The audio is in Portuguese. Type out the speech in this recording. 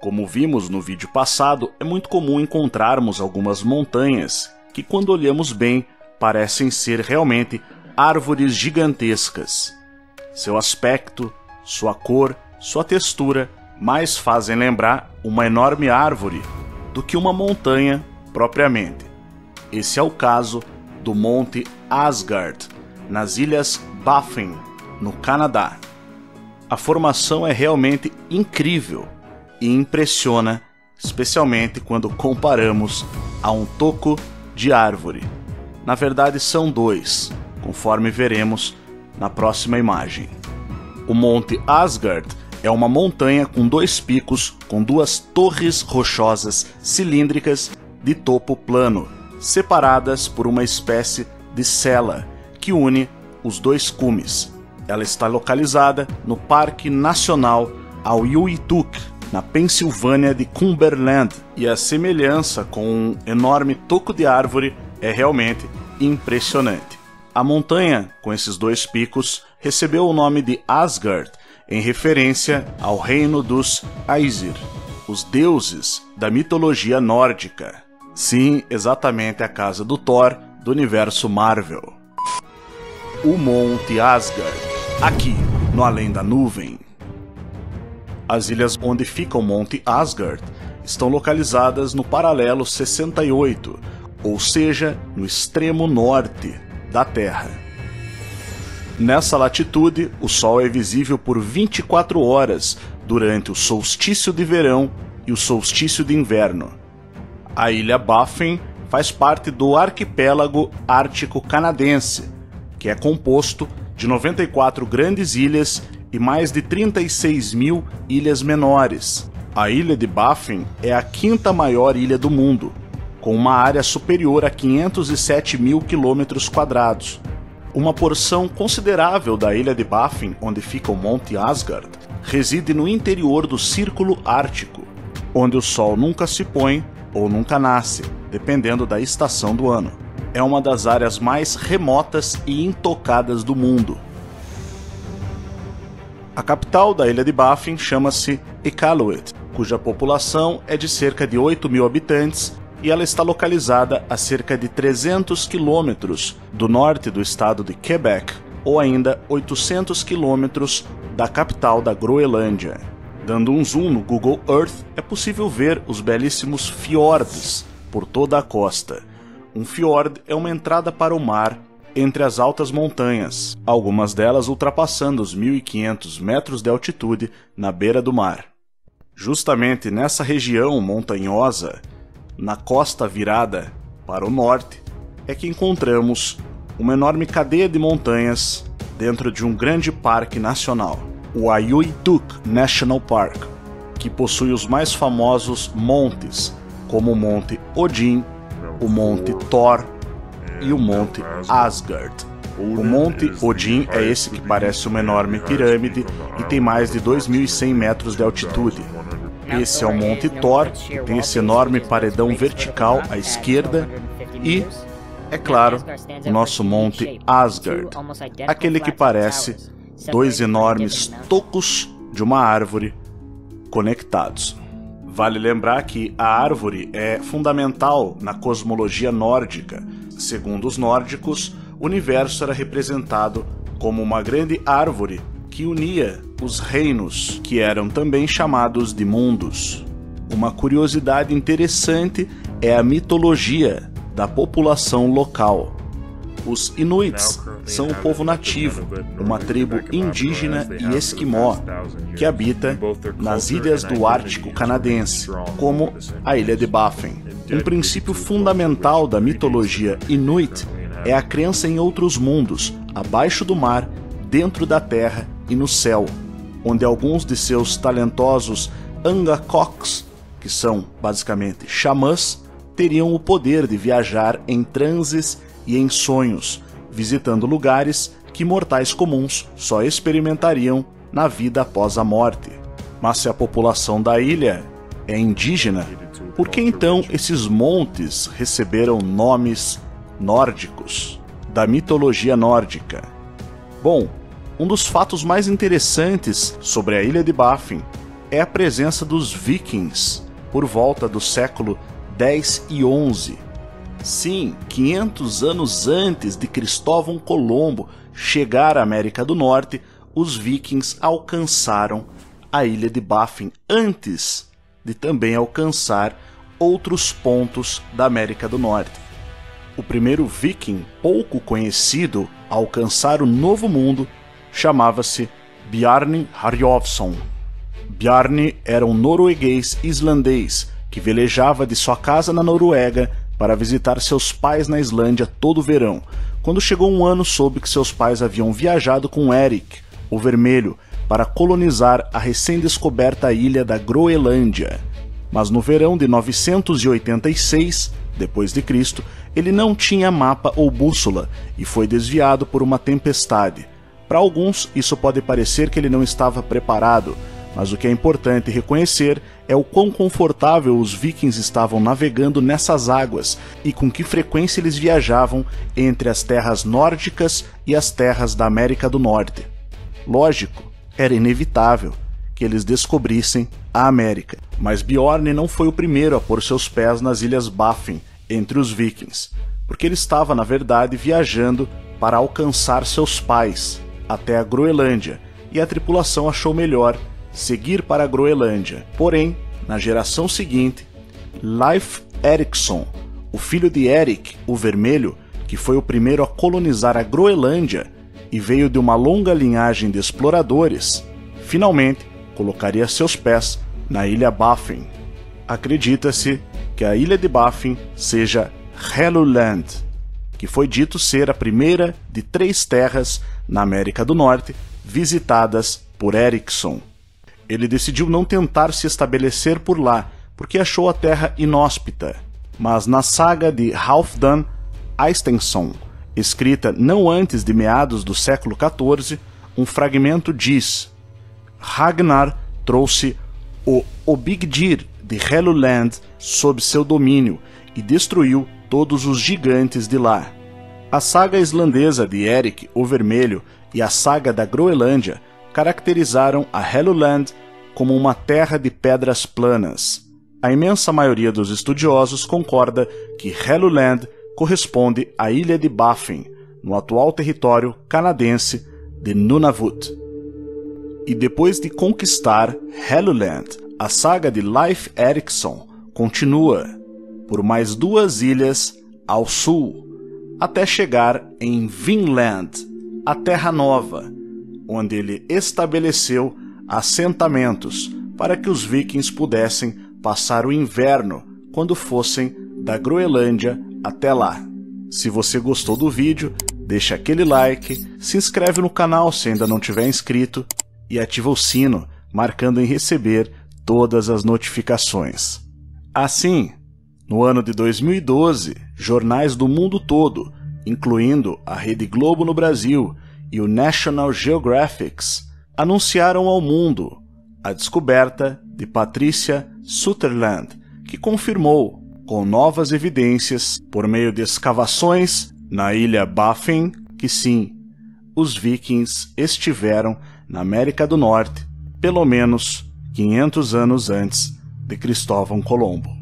Como vimos no vídeo passado, é muito comum encontrarmos algumas montanhas que, quando olhamos bem, parecem ser realmente árvores gigantescas. Seu aspecto, sua cor, sua textura mais fazem lembrar uma enorme árvore do que uma montanha propriamente. Esse é o caso do Monte Asgard, nas ilhas Baffin, no Canadá. A formação é realmente incrível e impressiona, especialmente quando comparamos a um toco de árvore. Na verdade são dois, conforme veremos na próxima imagem. O Monte Asgard é uma montanha com dois picos, com duas torres rochosas cilíndricas de topo plano, separadas por uma espécie de sela que une os dois cumes. Ela está localizada no Parque Nacional Auyuittuq, na Pensilvânia de Cumberland, e a semelhança com um enorme toco de árvore é realmente impressionante. A montanha, com esses dois picos, recebeu o nome de Asgard em referência ao reino dos Aesir, os deuses da mitologia nórdica. Sim, exatamente a casa do Thor do universo Marvel. O Monte Asgard, aqui no Além da Nuvem. As ilhas onde fica o Monte Asgard estão localizadas no paralelo 68, ou seja, no extremo norte da Terra. Nessa latitude, o Sol é visível por 24 horas durante o solstício de verão e o solstício de inverno. A ilha Baffin faz parte do arquipélago ártico canadense, que é composto de 94 grandes ilhas e mais de 36 mil ilhas menores. A ilha de Baffin é a quinta maior ilha do mundo, com uma área superior a 507 mil quilômetros quadrados. Uma porção considerável da ilha de Baffin, onde fica o Monte Asgard, reside no interior do Círculo Ártico, onde o Sol nunca se põe ou nunca nasce, dependendo da estação do ano. É uma das áreas mais remotas e intocadas do mundo. A capital da ilha de Baffin chama-se Iqaluit, cuja população é de cerca de 8 mil habitantes e ela está localizada a cerca de 300 quilômetros do norte do estado de Quebec, ou ainda 800 quilômetros da capital da Groenlândia. Dando um zoom no Google Earth, é possível ver os belíssimos fiordes por toda a costa. Um fiord é uma entrada para o mar entre as altas montanhas, algumas delas ultrapassando os 1.500 metros de altitude na beira do mar. Justamente nessa região montanhosa, na costa virada para o norte, é que encontramos uma enorme cadeia de montanhas dentro de um grande parque nacional, o Auyuittuq National Park, que possui os mais famosos montes, como o Monte Odin, o Monte Thor e o Monte Asgard. O Monte Odin é esse que parece uma enorme pirâmide e tem mais de 2.100 metros de altitude. Esse é o Monte Thor, que tem esse enorme paredão vertical à esquerda e, é claro, o nosso Monte Asgard, aquele que parece dois enormes tocos de uma árvore conectados. Vale lembrar que a árvore é fundamental na cosmologia nórdica. Segundo os nórdicos, o universo era representado como uma grande árvore que unia os reinos, que eram também chamados de mundos. Uma curiosidade interessante é a mitologia da população local. Os Inuits são o povo nativo, uma tribo indígena e esquimó, que habita nas ilhas do Ártico canadense, como a ilha de Baffin. Um princípio fundamental da mitologia Inuit é a crença em outros mundos, abaixo do mar, dentro da terra e no céu, onde alguns de seus talentosos Angakoks, que são basicamente xamãs, teriam o poder de viajar em transes e em sonhos, visitando lugares que mortais comuns só experimentariam na vida após a morte. Mas se a população da ilha é indígena, por que então esses montes receberam nomes nórdicos da mitologia nórdica? Bom, um dos fatos mais interessantes sobre a ilha de Baffin é a presença dos vikings, por volta do século 10 e 11. Sim, 500 anos antes de Cristóvão Colombo chegar à América do Norte, os vikings alcançaram a ilha de Baffin, antes de também alcançar outros pontos da América do Norte. O primeiro viking pouco conhecido a alcançar o Novo Mundo chamava-se Bjarni Herjolfsson. Bjarni era um norueguês-islandês que velejava de sua casa na Noruega para visitar seus pais na Islândia todo o verão. Quando chegou um ano, soube que seus pais haviam viajado com Erik, o Vermelho, para colonizar a recém-descoberta ilha da Groenlândia. Mas no verão de 986 d.C., ele não tinha mapa ou bússola e foi desviado por uma tempestade. Para alguns, isso pode parecer que ele não estava preparado, mas o que é importante reconhecer é o quão confortável os vikings estavam navegando nessas águas e com que frequência eles viajavam entre as terras nórdicas e as terras da América do Norte. Lógico, era inevitável que eles descobrissem a América, mas Bjarni não foi o primeiro a pôr seus pés nas ilhas Baffin entre os vikings, porque ele estava, na verdade, viajando para alcançar seus pais até a Groenlândia, e a tripulação achou melhor seguir para a Groenlândia. Porém, na geração seguinte, Leif Erikson, o filho de Erik, o Vermelho, que foi o primeiro a colonizar a Groenlândia e veio de uma longa linhagem de exploradores, finalmente colocaria seus pés na ilha Baffin. Acredita-se que a ilha de Baffin seja Helluland, que foi dito ser a primeira de 3 terras na América do Norte visitadas por Erikson. Ele decidiu não tentar se estabelecer por lá, porque achou a terra inóspita. Mas na saga de Halfdan Eysteinsson, escrita não antes de meados do século XIV, um fragmento diz: Ragnar trouxe o Obygdir de Helluland sob seu domínio e destruiu todos os gigantes de lá. A saga islandesa de Erik, o Vermelho, e a saga da Groenlândia caracterizaram a Helluland como uma terra de pedras planas. A imensa maioria dos estudiosos concorda que Helluland corresponde à ilha de Baffin, no atual território canadense de Nunavut. E depois de conquistar Helluland, a saga de Leif Erikson continua por mais 2 ilhas ao sul, até chegar em Vinland, a Terra Nova, onde ele estabeleceu assentamentos para que os vikings pudessem passar o inverno quando fossem da Groenlândia até lá. Se você gostou do vídeo, deixa aquele like, se inscreve no canal se ainda não tiver inscrito e ativa o sino, marcando em receber todas as notificações. Assim, no ano de 2012, jornais do mundo todo, incluindo a Rede Globo no Brasil e o National Geographic, anunciaram ao mundo a descoberta de Patrícia Sutherland, que confirmou, com novas evidências, por meio de escavações na ilha Baffin, que sim, os vikings estiveram na América do Norte, pelo menos 500 anos antes de Cristóvão Colombo.